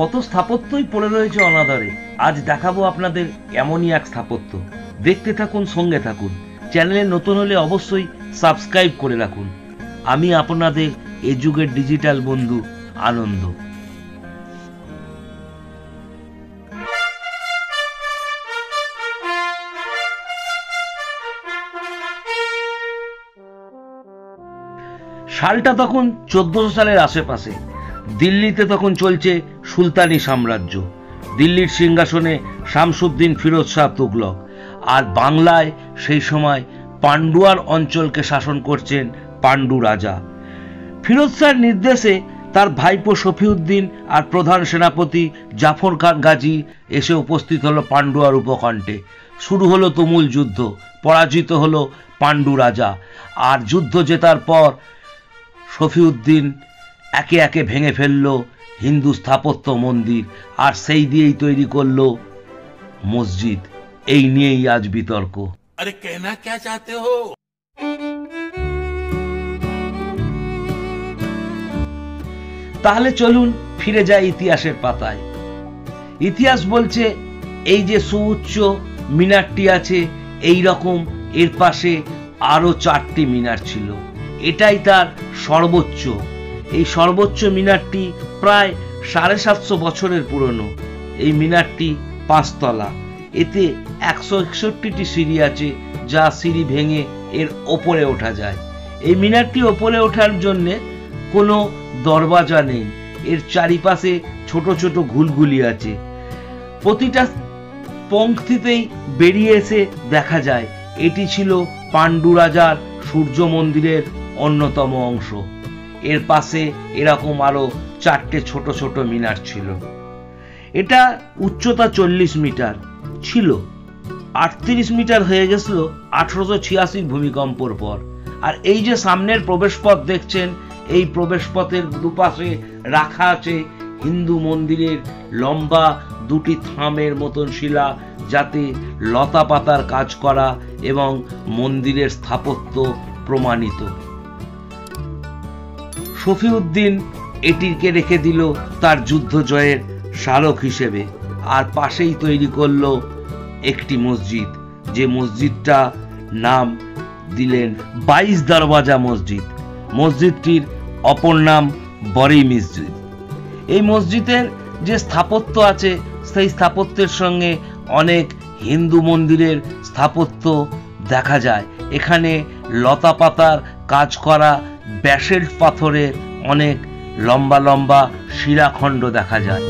কত স্থাপত্যই পড়ে রয়েছে অনাদারে। আজ দেখাবো আপনাদের এমনই এক স্থাপত্য। দেখতে থাকুন, সঙ্গে থাকুন। চ্যানেলে নতুন হলে অবশ্যই সাবস্ক্রাইব করে রাখুন। আমি আপনাদের এই যুগের ডিজিটাল বন্ধু আনন্দ। সালটা তখন 1400 সালের আশেপাশে। দিল্লিতে তখন চলছে সুলতানি সাম্রাজ্য। দিল্লির সিংহাসনে শামসুদ্দীন ফিরোজশাহ তুগলক, আর বাংলায় সেই সময় পান্ডুয়ার অঞ্চলকে শাসন করছেন পাণ্ডু রাজা। ফিরোজশাহর নির্দেশে তার ভাইপো শফীউদ্দীন আর প্রধান সেনাপতি জাফর খান গাজী এসে উপস্থিত হলো পান্ডুয়ার উপকণ্ঠে। শুরু হলো তুমুল যুদ্ধ। পরাজিত হলো পাণ্ডু রাজা, আর যুদ্ধ জেতার পর শফীউদ্দীন একে একে ভেঙে ফেলল হিন্দু স্থাপত্য মন্দির, আর সেই দিয়েই তৈরি করলো মসজিদ। এই নিয়েই আজ বিতর্ক। আরে কেনা কে চাতে হো? তাহলে চলুন ফিরে যাই ইতিহাসের পাতায়। ইতিহাস বলছে এই যে সুউচ্চো মিনারটি আছে, এই রকম এর পাশে আরো চারটি মিনার ছিল। এটাই তার সর্বোচ্চ। এই সর্বোচ্চ মিনারটি প্রায় 750 বছরের পুরনো। এই মিনারটি পাঁচতলা। এতে 161টি সিঁড়ি আছে, যা সিঁড়ি ভেঙে এর ওপরে ওঠা যায়। এই মিনারটি ওপরে ওঠার জন্যে কোনো দরওয়াজা নেই। এর চারিপাশে ছোট ছোট ঘুলঘুলি আছে। প্রতিটা পংক্তিতেই বেরিয়ে এসে দেখা যায় এটি ছিল পাণ্ডু রাজার সূর্য মন্দিরের অন্যতম অংশ। এর পাশে এরকম আরো চারটে ছোট ছোট মিনার ছিল। এটা উচ্চতা 40 মিটার ছিল, 38 মিটার হয়ে গেছিল 1886 ভূমিকম্পর পর। আর এই যে সামনের প্রবেশপথ দেখছেন, এই প্রবেশপথের দুপাশে রাখা আছে হিন্দু মন্দিরের লম্বা দুটি থামের মতন শিলা, যাতে লতা পাতার কাজ করা এবং মন্দিরের স্থাপত্য প্রমাণিত। শফীউদ্দীন এটিকে রেখে দিল তার যুদ্ধ জয়ের স্মারক হিসেবে, আর পাশেই তৈরি করল একটি মসজিদ। যে মসজিদটা নাম দিলেন 22 দরওয়াজা মসজিদ। মসজিদটির অপর নাম বড়ি মসজিদ। এই মসজিদের যে স্থাপত্য আছে, সেই স্থাপত্যের সঙ্গে অনেক হিন্দু মন্দিরের স্থাপত্য দেখা যায়। এখানে লতা পাতার কাজ করা ব্যাসল্ট পাথরের অনেক লম্বা লম্বা শিলাখণ্ড দেখা যায়।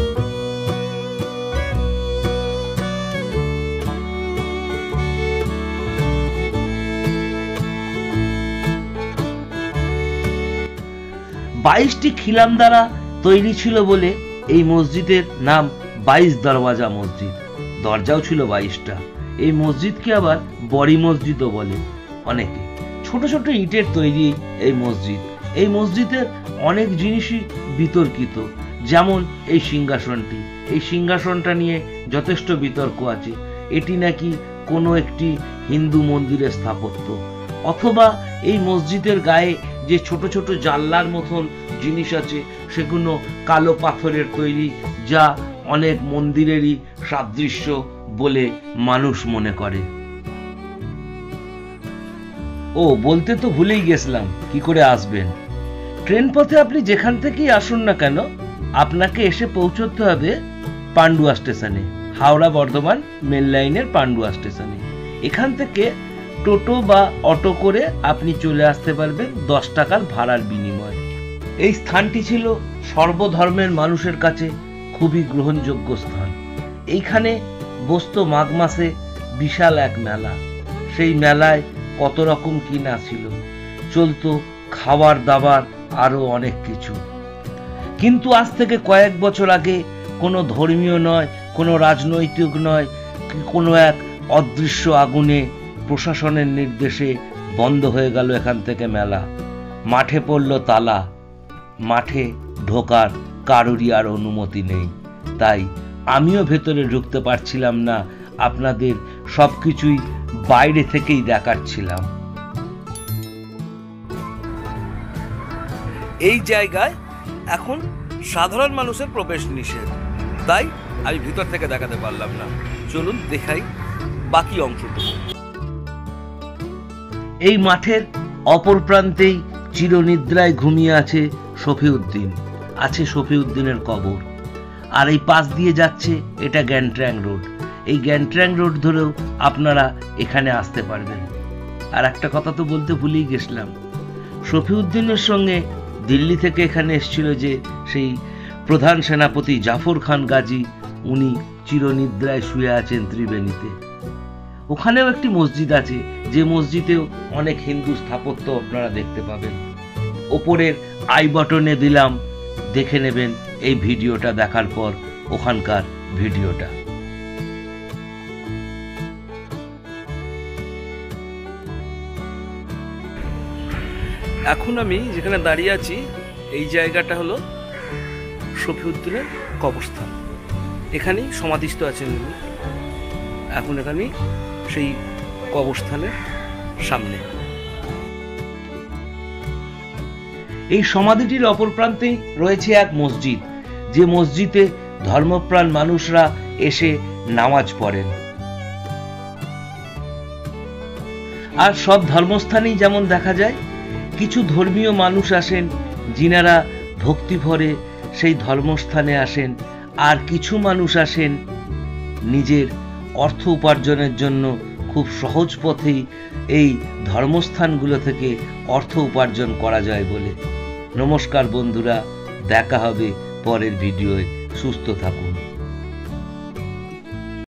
বাইশটি খিলান দ্বারা তৈরি ছিল বলে এই মসজিদের নাম 22 দরওয়াজা মসজিদ। দরজাও ছিল 22টা। এই মসজিদকে আবার বড়ি মসজিদও বলে অনেকে। ছোট ছোট ইটের তৈরি এই মসজিদ। এই মসজিদের অনেক জিনিসই বিতর্কিত, যেমন এই সিংহাসনটি। এই সিংহাসনটা নিয়ে যথেষ্ট বিতর্ক আছে। এটি নাকি কোনো একটি হিন্দু মন্দিরের স্থাপত্য, অথবা এই মসজিদের গায়ে যে ছোট ছোট জানলার মতন জিনিস আছে, সেগুলো কালো পাথরের তৈরি, যা অনেক মন্দিরেরই সাদৃশ্য বলে মানুষ মনে করে। ও বলতে তো ভুলেই গেছিলাম, কি করে আসবেন? ট্রেন পথে আপনি যেখান থেকেই আসুন না কেন, আপনাকে এসে পৌঁছতে হবে পান্ডুয়া স্টেশনে, হাওড়া বর্ধমান মেল লাইনের পান্ডুয়া স্টেশনে। এখান থেকে টোটো বা অটো করে আপনি চলে আসতে পারবেন 10 টাকার ভাড়ার বিনিময়ে। এই স্থানটি ছিল সর্বধর্মের মানুষের কাছে খুবই গ্রহণযোগ্য স্থান। এইখানে বসত মাঘ মাসে বিশাল এক মেলা। সেই মেলায় কত রকম কি না ছিল, চলতো খাবার দাবার আরও অনেক কিছু। কিন্তু আজ থেকে কয়েক বছর আগে কোনো ধর্মীয় নয়, কোনো রাজনৈতিক নয়, কোনো এক অদৃশ্য আগুনে প্রশাসনের নির্দেশে বন্ধ হয়ে গেল এখান থেকে মেলা। মাঠে পড়ল তালা। মাঠে ঢোকার কারোরই আর অনুমতি নেই। তাই আমিও ভেতরে ঢুকতে পারছিলাম না, আপনাদের সব কিছুই বাইরে থেকেই দেখাচ্ছিলাম। এই জায়গায় এখন সাধারণ মানুষের প্রবেশ নিষেধ। তাই আমি ভিতর থেকে দেখাতে পারলাম না। চলুন দেখাই বাকি অংশটুকু। এই মাঠের অপর প্রান্তেই চিরনিদ্রায় ঘুমিয়ে আছে শফিউদ্দিন, আছে শফিউদ্দিনের কবর। আর এই পাশ দিয়ে যাচ্ছে এটা গ্যান্ট্রেং রোড। এই গ্যান্ট্রেং রোড ধরেও আপনারা এখানে আসতে পারবেন। আর একটা কথা তো বলতে ভুলেই গেছিলাম, শফিউদ্দিনের সঙ্গে দিল্লি থেকে এখানে এসেছিল যে সেই প্রধান সেনাপতি জাফর খান গাজী, উনি চিরনিদ্রায় শুয়ে আছেন ত্রিবেণীতে। ওখানেও একটি মসজিদ আছে, যে মসজিদেও অনেক হিন্দু স্থাপত্য আপনারা দেখতে পাবেন। ওপরের আই বাটনে দিলাম, দেখে নেবেন এই ভিডিওটা দেখার পর ওখানকার ভিডিওটা। এখন আমি যেখানে দাঁড়িয়ে আছি এই জায়গাটা হলো শফিউদ্দিনের কবরস্থান। এখানেই সমাধিস্থ আছেন উনি। এখন এখানে সেই কবরস্থানের সামনে এই সমাধিটির অপর প্রান্তেই রয়েছে এক মসজিদ, যে মসজিদে ধর্মপ্রাণ মানুষরা এসে নামাজ পড়েন। আর সব ধর্মস্থানেই যেমন দেখা যায় কিছু ধর্মীয় মানুষ আসেন, যিনারা ভক্তি ভরে সেই ধর্মস্থানে আসেন। আর কিছু মানুষ আসেন নিজের অর্থ উপার্জনের জন্য, খুব সহজ পথেই এই ধর্মস্থানগুলো থেকে অর্থ উপার্জন করা যায় বলে। নমস্কার বন্ধুরা, দেখা হবে পরের ভিডিওয়। সুস্থ থাকুন।